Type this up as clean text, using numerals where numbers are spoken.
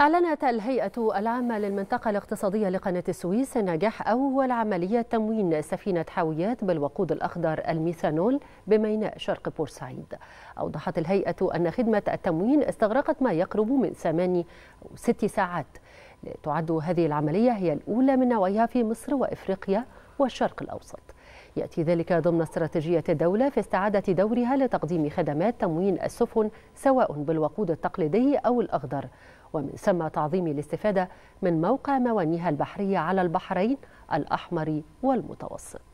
أعلنت الهيئة العامة للمنطقة الاقتصادية لقناة السويس نجاح أول عملية تموين سفينة حاويات بالوقود الأخضر الميثانول بميناء شرق بورسعيد. أوضحت الهيئة أن خدمة التموين استغرقت ما يقرب من 8 أو 6 ساعات. تعد هذه العملية هي الأولى من نوعها في مصر وإفريقيا والشرق الأوسط. يأتي ذلك ضمن استراتيجية الدولة في استعادة دورها لتقديم خدمات تموين السفن سواء بالوقود التقليدي أو الأخضر، ومن ثم تعظيم الاستفادة من موقع موانيها البحرية على البحرين الأحمر والمتوسط.